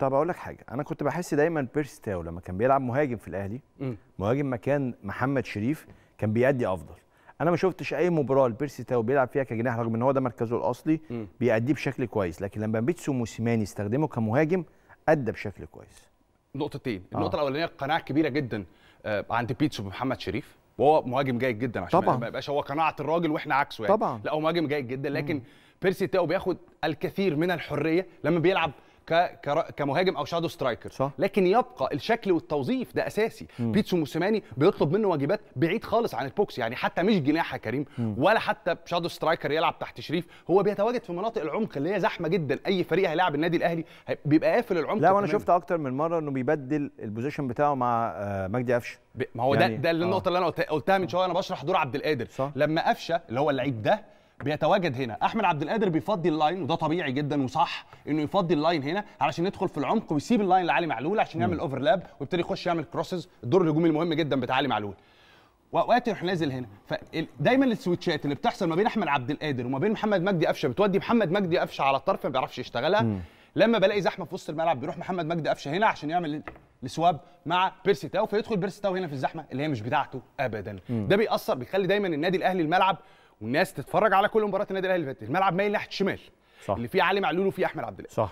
طب اقول لك حاجه، انا كنت بحس دايما بيرسي تاو لما كان بيلعب مهاجم في الاهلي، مهاجم مكان محمد شريف، كان بيأدي افضل. انا ما شفتش اي مباراه لبيرسي تاو بيلعب فيها كجناح، رغم ان هو ده مركزه الاصلي، بيأديه بشكل كويس. لكن لما بيتسو موسيماني استخدمه كمهاجم ادى بشكل كويس. نقطتين، النقطه الاولانيه قناعه كبيره جدا عند بيتسو بمحمد شريف، وهو مهاجم جيد جدا، عشان طبعا ما يبقاش هو قناعه الراجل واحنا عكسه يعني. طبعا لا، هو مهاجم جيد جدا، لكن بيرسي تاو بياخد الكثير من الحريه لما بيلعب كمهاجم او شادو سترايكر صح. لكن يبقى الشكل والتوظيف ده اساسي. بيتسو موسيماني بيطلب منه واجبات بعيد خالص عن البوكس، يعني حتى مش جناح يا كريم، ولا حتى شادو سترايكر يلعب تحت شريف. هو بيتواجد في مناطق العمق اللي هي زحمه جدا، اي فريق هيلاعب النادي الاهلي بيبقى قافل العمق. لا، وانا شفت اكتر من مره انه بيبدل البوزيشن بتاعه مع مجدي قفشه. ما هو يعني ده النقطه اللي انا قلتها من شويه، انا بشرح دور عبد القادر صح. لما قفشه اللي هو اللعيب ده بيتواجد هنا، احمد عبد القادر بيفضي اللاين، وده طبيعي جدا وصح انه يفضي اللاين هنا علشان يدخل في العمق ويسيب اللاين لعلي معلول عشان يعمل اوفرلاب ويبتدي يخش يعمل كروسز. الدور الهجومي المهم جدا بتاع علي معلول، واوقات يروح نازل هنا. فدايما السويتشات اللي بتحصل ما بين احمد عبد القادر وما بين محمد مجدي قفشه بتودي محمد مجدي قفشه على الطرف، ما بيعرفش يشتغلها. لما بلاقي زحمه في وسط الملعب بيروح محمد مجدي قفشه هنا عشان يعمل السواب مع بيرسي تاو، فيدخل بيرسي تاو هنا في الزحمه اللي هي مش بتاعته ابدا. ده بيأثر، بيخلي دايما النادي الاهلي الملعب والناس تتفرج على كل مباراه النادي الاهلي اللي فاتت، الملعب مايل ناحيه الشمال اللي فيه علي معلول وفيه احمد عبد الله.